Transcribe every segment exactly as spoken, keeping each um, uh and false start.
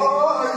ay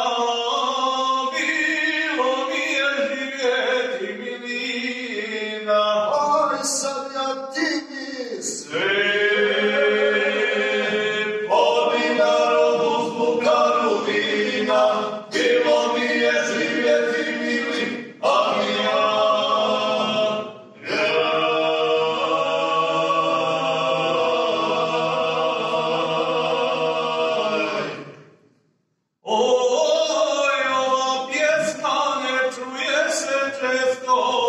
Let's go.